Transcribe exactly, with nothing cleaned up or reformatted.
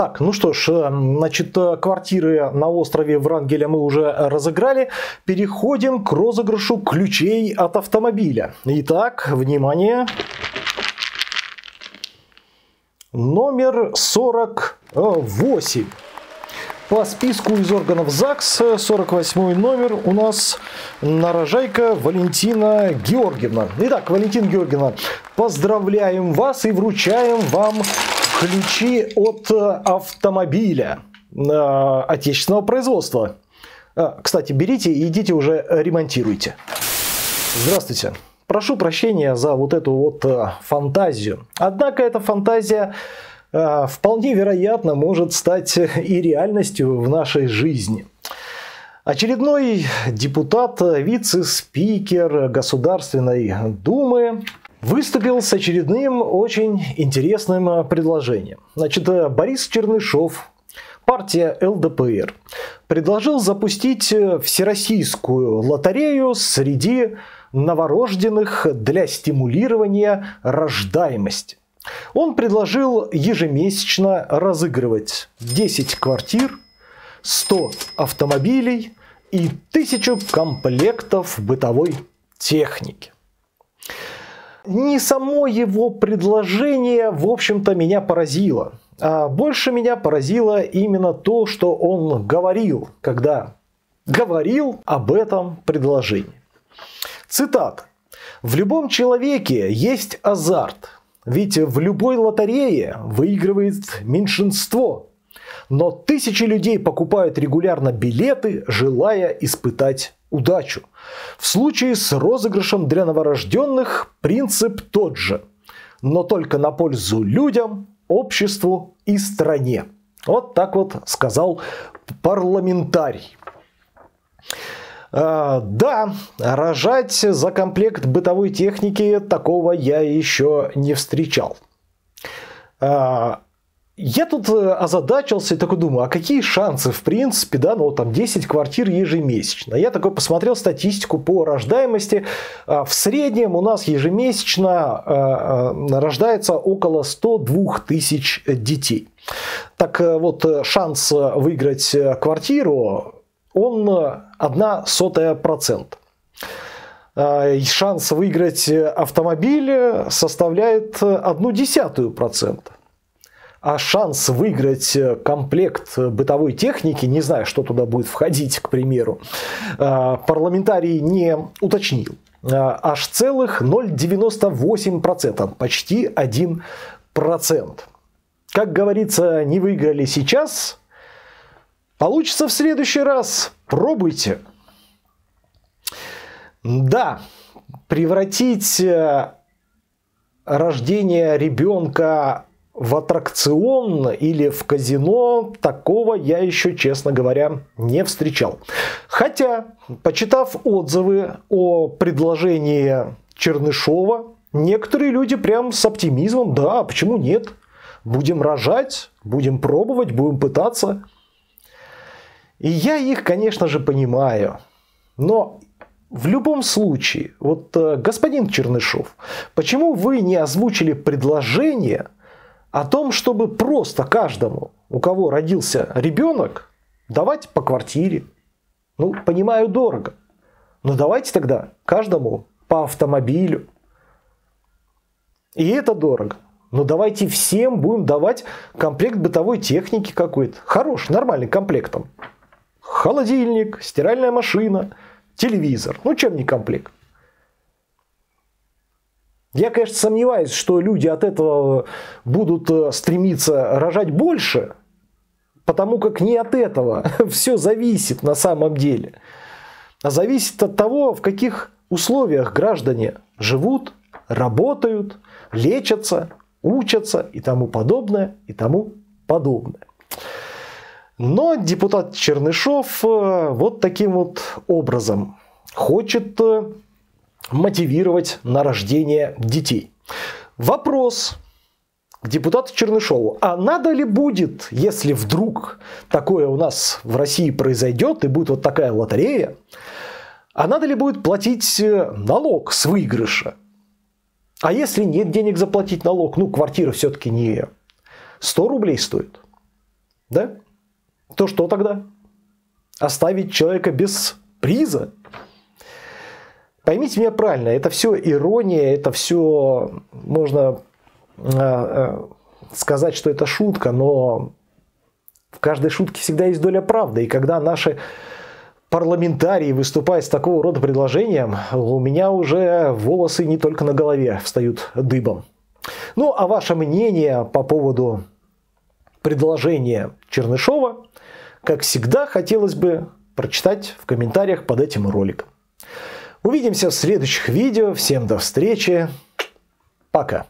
Так, ну что ж, значит, квартиры на острове Врангеля мы уже разыграли. Переходим к розыгрышу ключей от автомобиля. Итак, внимание. Номер сорок восемь. По списку из органов ЗАГС сорок восьмой номер у нас Нарожайка Валентина Георгиевна. Итак, Валентина Георгиевна, поздравляем вас и вручаем вам ключи от автомобиля э, отечественного производства. Э, кстати, берите и идите уже ремонтируйте. Здравствуйте. Прошу прощения за вот эту вот э, фантазию. Однако эта фантазия вполне вероятно может стать и реальностью в нашей жизни. Очередной депутат, вице-спикер Государственной Думы выступил с очередным очень интересным предложением. Значит, Борис Чернышов, партия эл дэ пэ эр, предложил запустить всероссийскую лотерею среди новорожденных для стимулирования рождаемости. Он предложил ежемесячно разыгрывать десять квартир, сто автомобилей и тысячу комплектов бытовой техники. Не само его предложение, в общем-то, меня поразило. А больше меня поразило именно то, что он говорил, когда говорил об этом предложении. Цитата. «В любом человеке есть азарт. Ведь в любой лотерее выигрывает меньшинство. Но тысячи людей покупают регулярно билеты, желая испытать удачу. В случае с розыгрышем для новорожденных принцип тот же. Но только на пользу людям, обществу и стране». Вот так вот сказал парламентарий. А, да, рожать за комплект бытовой техники такого я еще не встречал. А, я тут озадачился и такой думаю, а какие шансы в принципе, да, ну там десять квартир ежемесячно. Я такой посмотрел статистику по рождаемости. А, в среднем у нас ежемесячно а, а, рождается около ста двух тысяч детей. Так вот, шанс выиграть квартиру... он одна сотая процент. Шанс выиграть автомобиль составляет одну десятую процента. А шанс выиграть комплект бытовой техники, не знаю, что туда будет входить, к примеру, парламентарий не уточнил. Аж целых ноль целых девяносто восемь сотых процента, почти один процент. Как говорится, не выиграли сейчас... получится в следующий раз. Пробуйте. Да, превратить рождение ребенка в аттракцион или в казино, такого я еще, честно говоря, не встречал. Хотя, почитав отзывы о предложении Чернышова, некоторые люди прям с оптимизмом, да, почему нет? Будем рожать, будем пробовать, будем пытаться. И я их, конечно же, понимаю, но в любом случае, вот, господин Чернышов, почему вы не озвучили предложение о том, чтобы просто каждому, у кого родился ребенок, давать по квартире? Ну, понимаю, дорого, но давайте тогда каждому по автомобилю. И это дорого. Но давайте всем будем давать комплект бытовой техники какой-то. Хороший, нормальный комплект там. Холодильник, стиральная машина, телевизор. Ну, чем не комплект? Я, конечно, сомневаюсь, что люди от этого будут стремиться рожать больше, потому как не от этого. Все зависит на самом деле. А зависит от того, в каких условиях граждане живут, работают, лечатся, учатся и тому подобное, и тому подобное. Но депутат Чернышов вот таким вот образом хочет мотивировать на рождение детей. Вопрос к депутату Чернышову. А надо ли будет, если вдруг такое у нас в России произойдет и будет вот такая лотерея, а надо ли будет платить налог с выигрыша? А если нет денег заплатить налог, ну квартира все-таки не сто рублей стоит. да, то что тогда? Оставить человека без приза? Поймите меня правильно, это все ирония, это все, можно сказать, что это шутка, но в каждой шутке всегда есть доля правды. И когда наши парламентарии выступают с такого рода предложением, у меня уже волосы не только на голове встают дыбом. Ну, а ваше мнение по поводу предложения Чернышова, как всегда, хотелось бы прочитать в комментариях под этим роликом. Увидимся в следующих видео. Всем до встречи. Пока.